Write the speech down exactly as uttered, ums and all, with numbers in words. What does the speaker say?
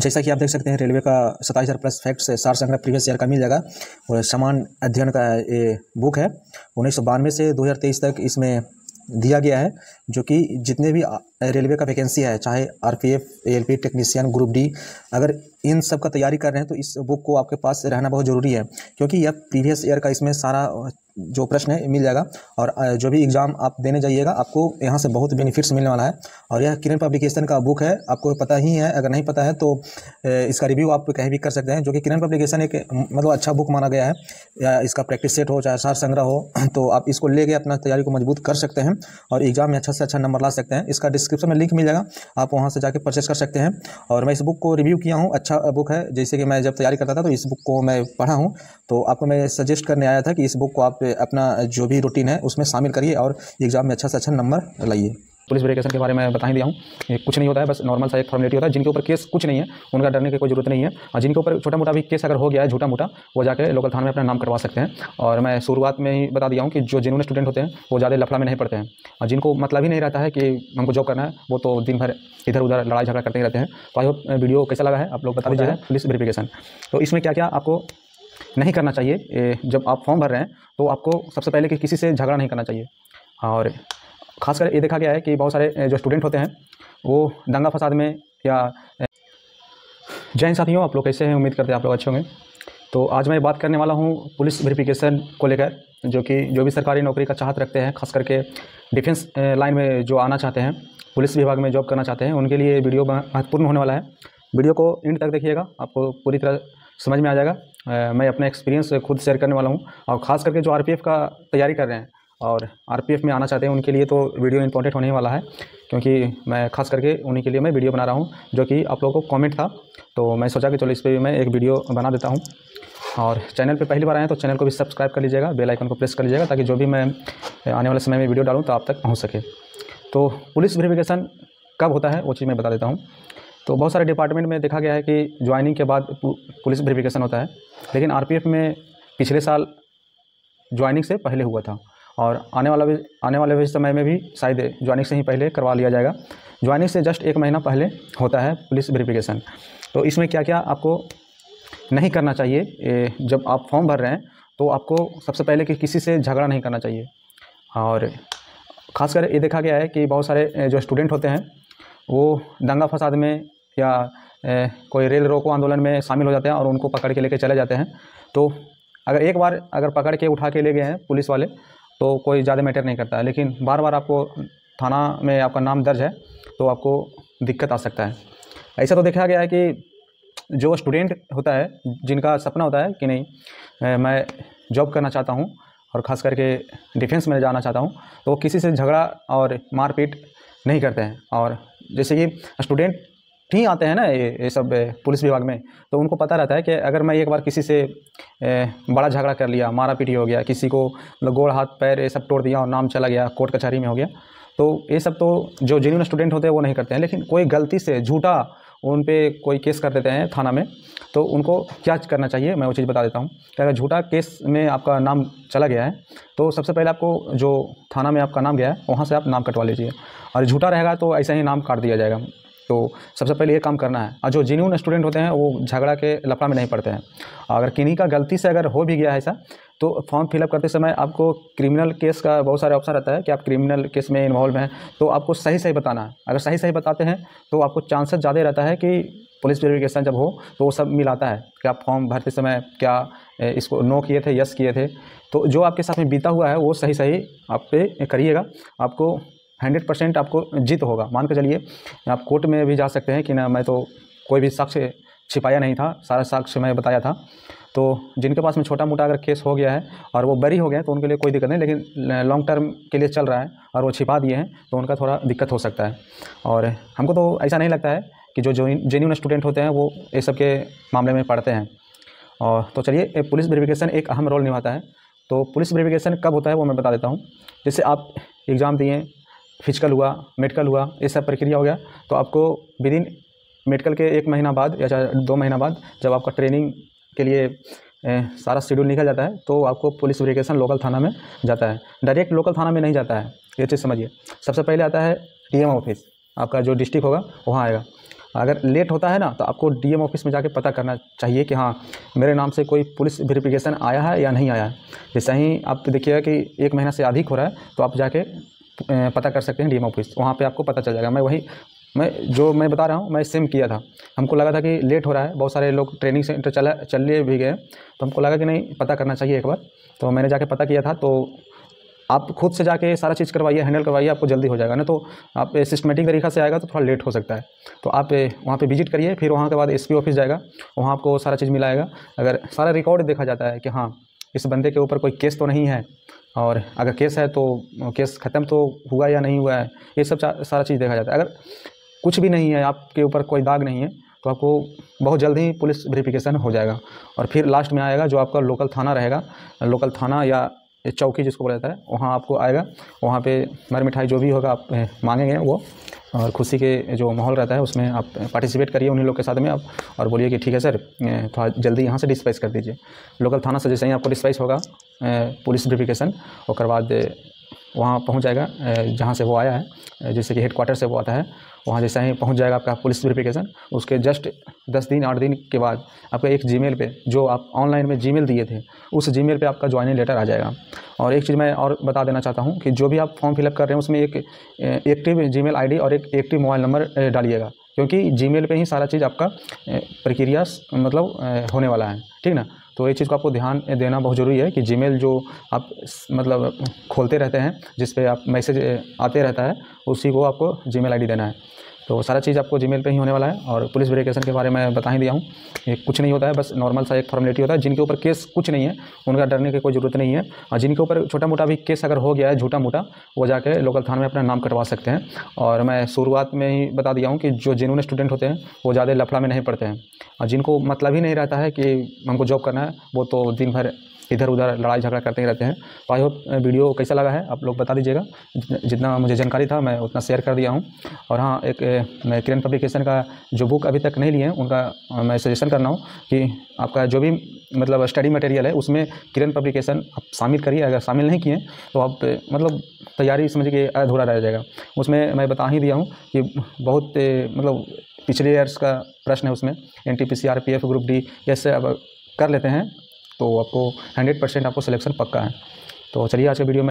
जैसा कि आप देख सकते हैं रेलवे का सताईस हज़ार प्लस फैक्ट्स सार संग्रह प्रीवियस ईयर का मिल जाएगा और समान अध्ययन का ये बुक है उन्नीस सौ बानवे से दो हज़ार तेईस तक इसमें दिया गया है, जो कि जितने भी रेलवे का वैकेंसी है चाहे RPF, ALP, technician, group D, अगर इन सब का तैयारी कर रहे हैं तो इस बुक को आपके पास रहना बहुत ज़रूरी है, क्योंकि यह प्रीवियस ईयर का इसमें सारा जो प्रश्न है मिल जाएगा और जो भी एग्ज़ाम आप देने जाइएगा आपको यहाँ से बहुत बेनिफिट्स मिलने वाला है। और यह किरण पब्लिकेशन का बुक है, आपको पता ही है, अगर नहीं पता है तो इसका रिव्यू आप कहीं भी कर सकते हैं, जो कि किरण पब्लिकेशन एक मतलब अच्छा बुक माना गया है। या इसका प्रैक्टिस सेट हो चाहे सार संग्रह हो, तो आप इसको ले गए अपना तैयारी को मजबूत कर सकते हैं और एग्ज़ाम में अच्छा से अच्छा नंबर ला सकते हैं। इसका डिस्क्रिप्शन में लिंक मिल जाएगा, आप वहाँ से जाकर परचेस कर सकते हैं। और मैं इस बुक को रिव्यू किया हूँ, अच्छा बुक है, जैसे कि मैं जब तैयारी करता था तो इस बुक को मैं पढ़ा हूँ, तो आपको मैं सजेस्ट करने आया था कि इस बुक को आप अपना जो भी रूटीन है उसमें शामिल करिए और एग्जाम में अच्छा से अच्छा नंबर लाइए। पुलिस वेरिफिकेशन के बारे में बता ही दिया हूँ, कुछ नहीं होता है, बस नॉर्मल सा एक फॉर्मेलिटी होता है। जिनके ऊपर केस कुछ नहीं है उनका डरने की कोई जरूरत नहीं है, और जिनके ऊपर छोटा मोटा भी केस अगर हो गया है छोटा मोटा, वो जाके लोकल थाने में अपना नाम करवा सकते हैं। और मैं शुरुआत में ही बता दिया हूँ कि जो जिन्होंने स्टूडेंट होते हैं वो ज़्यादा लफड़ा में नहीं पड़ते हैं, और जिनको मतलब ही नहीं रहता है कि हमको जॉब करना है वो तो दिन भर इधर उधर लड़ाई झगड़ा करते ही रहते हैं। तो आई होप वीडियो कैसा लगा है आप लोग बता दीजिए। पुलिस वेरिफिकेशन तो इसमें क्या क्या आपको नहीं करना चाहिए, जब आप फॉर्म भर रहे हैं तो आपको सबसे पहले कि किसी से झगड़ा नहीं करना चाहिए। और खासकर ये देखा गया है कि बहुत सारे जो स्टूडेंट होते हैं वो दंगा फसाद में या। जय हिंद साथियों, आप लोग कैसे हैं, उम्मीद करते हैं आप लोग अच्छे होंगे। तो आज मैं बात करने वाला हूँ पुलिस वेरिफिकेशन को लेकर, जो कि जो भी सरकारी नौकरी का चाहत रखते हैं, खास करके डिफेंस लाइन में जो आना चाहते हैं, पुलिस विभाग में जॉब करना चाहते हैं, उनके लिए वीडियो महत्वपूर्ण होने वाला है। वीडियो को एंड तक देखिएगा, आपको पूरी तरह समझ में आ जाएगा। मैं अपना एक्सपीरियंस खुद शेयर करने वाला हूँ, और ख़ास करके जो आरपीएफ का तैयारी कर रहे हैं और आरपीएफ में आना चाहते हैं उनके लिए तो वीडियो इंपॉर्टेंट होने वाला है, क्योंकि मैं खास करके उन्हीं के लिए मैं वीडियो बना रहा हूँ, जो कि आप लोगों को कमेंट था, तो मैं सोचा कि चलो इस पर भी मैं एक वीडियो बना देता हूँ। और चैनल पे पहली बार आए हैं तो चैनल को भी सब्सक्राइब कर लीजिएगा, बेल आइकन को प्रेस कर लीजिएगा, ताकि जो भी मैं आने वाले समय में वीडियो डालूँ तो आप तक पहुँच सके। तो पुलिस वेरिफिकेशन कब होता है वो चीज़ मैं बता देता हूँ। तो बहुत सारे डिपार्टमेंट में देखा गया है कि ज्वाइनिंग के बाद पुलिस वेरिफिकेशन होता है, लेकिन आरपीएफ में पिछले साल ज्वाइनिंग से पहले हुआ था, और आने वाला भी आने वाले भी समय में भी शायद ज्वाइनिंग से ही पहले करवा लिया जाएगा। ज्वाइनिंग से जस्ट एक महीना पहले होता है पुलिस वेरिफिकेशन। तो इसमें क्या क्या आपको नहीं करना चाहिए, जब आप फॉर्म भर रहे हैं तो आपको सबसे पहले कि किसी से झगड़ा नहीं करना चाहिए। और खासकर ये देखा गया है कि बहुत सारे जो स्टूडेंट होते हैं वो दंगा फसाद में या ए, कोई रेल रोको आंदोलन में शामिल हो जाते हैं और उनको पकड़ के लेके चले जाते हैं। तो अगर एक बार अगर पकड़ के उठा के ले गए हैं पुलिस वाले तो कोई ज़्यादा मैटर नहीं करता है, लेकिन बार बार आपको थाना में आपका नाम दर्ज है तो आपको दिक्कत आ सकता है। ऐसा तो देखा गया है कि जो स्टूडेंट होता है जिनका सपना होता है कि नहीं ए, मैं जॉब करना चाहता हूँ और ख़ास करके डिफेंस में जाना चाहता हूँ, तो वो किसी से झगड़ा और मारपीट नहीं करते हैं। और जैसे कि स्टूडेंट ही आते हैं ना ये ये सब पुलिस विभाग में, तो उनको पता रहता है कि अगर मैं एक बार किसी से बड़ा झगड़ा कर लिया, मारा पीटी हो गया, किसी को गोड़ हाथ पैर ये सब तोड़ दिया और नाम चला गया, कोर्ट कचहरी में हो गया, तो ये सब तो जो जेन्युइन स्टूडेंट होते हैं वो नहीं करते हैं। लेकिन कोई गलती से झूठा उन पर कोई केस कर देते हैं थाना में, तो उनको क्या करना चाहिए मैं वो चीज़ बता देता हूँ। अगर झूठा केस में आपका नाम चला गया है तो सबसे पहले आपको जो थाना में आपका नाम गया है वहाँ से आप नाम कटवा लीजिए, और झूठा रहेगा तो ऐसा ही नाम काट दिया जाएगा। तो सबसे पहले ये काम करना है। और जो जेन्युइन स्टूडेंट होते हैं वो झगड़ा के लफड़ा में नहीं पड़ते हैं। अगर किन्हीं का गलती से अगर हो भी गया है ऐसा, तो फॉर्म फिलअप करते समय आपको क्रिमिनल केस का बहुत सारे ऑप्शन रहता है कि आप क्रिमिनल केस में इन्वॉल्व हैं, तो आपको सही सही बताना है। अगर सही सही बताते हैं तो आपको चांसेस ज़्यादा रहता है कि पुलिस वेरिफिकेशन जब हो तो वो सब मिलाता है कि आप फॉर्म भरते समय क्या इसको नो किए थे, यस किए थे। तो जो आपके साथ में बीता हुआ है वो सही सही आप पे करिएगा, आपको हंड्रेड परसेंट आपको जीत होगा। मान के चलिए आप कोर्ट में भी जा सकते हैं कि ना मैं तो कोई भी साक्ष्य छिपाया नहीं था, सारा साक्ष्य मैं बताया था। तो जिनके पास में छोटा मोटा अगर केस हो गया है और वो बरी हो गए हैं तो उनके लिए कोई दिक्कत नहीं, लेकिन लॉन्ग टर्म के लिए चल रहा है और वो छिपा दिए हैं तो उनका थोड़ा दिक्कत हो सकता है। और हमको तो ऐसा नहीं लगता है कि जो जेन्युइन स्टूडेंट होते हैं वो ये सब के मामले में पढ़ते हैं। और तो चलिए, पुलिस वेरिफिकेशन एक अहम रोल निभाता है। तो पुलिस वेरिफिकेशन कब होता है वो मैं बता देता हूँ। जैसे आप एग्ज़ाम दिए, फिजिकल हुआ, मेडिकल हुआ, ये सब प्रक्रिया हो गया, तो आपको विदिन मेडिकल के एक महीना बाद या चाहे दो महीना बाद जब आपका ट्रेनिंग के लिए ए, सारा शेड्यूल निकल जाता है तो आपको पुलिस वेरिफिकेशन लोकल थाना में जाता है। डायरेक्ट लोकल थाना में नहीं जाता है, ये चीज़ समझिए। सबसे पहले आता है डीएम ऑफिस, आपका जो डिस्ट्रिक्ट होगा वहाँ आएगा। अगर लेट होता है ना तो आपको डीएम ऑफिस में जाके पता करना चाहिए कि हाँ मेरे नाम से कोई पुलिस वेरिफिकेशन आया है या नहीं आया है। जैसे ही आप देखिएगा कि एक महीना से अधिक हो रहा है तो आप जाके पता कर सकते हैं डीएम ऑफिस, वहाँ पे आपको पता चल जाएगा। मैं वही मैं जो मैं बता रहा हूँ मैं सेम किया था, हमको लगा था कि लेट हो रहा है, बहुत सारे लोग ट्रेनिंग सेंटर चला चले भी गए, तो हमको लगा कि नहीं पता करना चाहिए एक बार, तो मैंने जाके पता किया था। तो आप खुद से जाके सारा चीज़ करवाइए, हैंडल करवाइए, आपको जल्दी हो जाएगा, ना तो आप सिस्टमेटिक तरीक़ा से आएगा तो थोड़ा लेट हो सकता है। तो आप वहाँ पे विजिट करिए, फिर वहाँ के बाद एसपी ऑफिस जाएगा, वहाँ आपको सारा चीज़ मिलाएगा। अगर सारा रिकॉर्ड देखा जाता है कि हाँ इस बंदे के ऊपर कोई केस तो नहीं है, और अगर केस है तो केस ख़त्म तो हुआ या नहीं हुआ है, ये सब सारा चीज़ देखा जाता है। अगर कुछ भी नहीं है, आपके ऊपर कोई दाग नहीं है, तो आपको बहुत जल्द ही पुलिस वेरिफिकेशन हो जाएगा। और फिर लास्ट में आएगा जो आपका लोकल थाना रहेगा, लोकल थाना या चौकी जिसको बोला जाता है, वहाँ आपको आएगा, वहाँ पे मर मिठाई जो भी होगा आप मांगेंगे वो, और खुशी के जो माहौल रहता है उसमें आप पार्टिसिपेट करिए उन्हीं लोग के साथ में आप, और बोलिए कि ठीक है सर थोड़ा जल्दी यहाँ से डिस्पैच कर दीजिए। लोकल थाना से जैसे ही आपको डिस्पैच होगा पुलिस वेरिफिकेशन, और बाद वहाँ पहुँच जाएगा जहाँ से वो आया है, जैसे कि हेड क्वार्टर से वो आता है, वहाँ जैसे ही पहुँच जाएगा आपका पुलिस वेरिफिकेशन, उसके जस्ट दस दिन आठ दिन के बाद आपका एक जीमेल पे, जो आप ऑनलाइन में जीमेल दिए थे, उस जीमेल पे आपका ज्वाइनिंग लेटर आ जाएगा। और एक चीज़ मैं और बता देना चाहता हूँ कि जो भी आप फॉर्म फिलअप कर रहे हैं उसमें एक एक्टिव जीमेल आईडी और एक एक्टिव मोबाइल नंबर डालिएगा, क्योंकि जीमेल पे ही सारा चीज़ आपका प्रक्रिया मतलब होने वाला है, ठीक ना। तो ये चीज़ को आपको ध्यान देना बहुत ज़रूरी है कि जीमेल जो आप मतलब खोलते रहते हैं, जिस पे आप मैसेज आते रहता है, उसी को आपको जीमेल आईडी देना है। तो सारा चीज़ आपको जीमेल पे ही होने वाला है। और पुलिस वेरिफिकेशन के बारे में बता ही दिया हूँ, ये कुछ नहीं होता है, बस नॉर्मल सा एक फॉर्मेलिटी होता है। जिनके ऊपर केस कुछ नहीं है उनका डरने की कोई ज़रूरत नहीं है, और जिनके ऊपर छोटा मोटा भी केस अगर हो गया है झूठा मोटा, वो जाके लोकल थाना में अपना नाम कटवा सकते हैं। और मैं शुरुआत में ही बता दिया हूँ कि जो जेन्युइन स्टूडेंट होते हैं वो ज़्यादा लफड़ा में नहीं पड़ते हैं, और जिनको मतलब ही नहीं रहता है कि हमको जॉब करना है, वो तो दिन भर इधर उधर लड़ाई झगड़ा करते ही रहते हैं। तो आई होप वीडियो कैसा लगा है आप लोग बता दीजिएगा, जितना मुझे जानकारी था मैं उतना शेयर कर दिया हूं। और हाँ, एक मैं किरण पब्लिकेशन का जो बुक अभी तक नहीं लिए हैं उनका मैं सजेशन करना हूं कि आपका जो भी मतलब स्टडी मटेरियल है उसमें किरण पब्लिकेशन आप शामिल करिए। अगर शामिल नहीं किए तो आप मतलब तैयारी समझिए अधूरा रह जाएगा। उसमें मैं बता ही दिया हूँ कि बहुत मतलब पिछले ईयर्स का प्रश्न है, उसमें N T P C R P F group D S अब कर लेते हैं तो आपको हंड्रेड परसेंट आपको सिलेक्शन पक्का है। तो चलिए आज के वीडियो में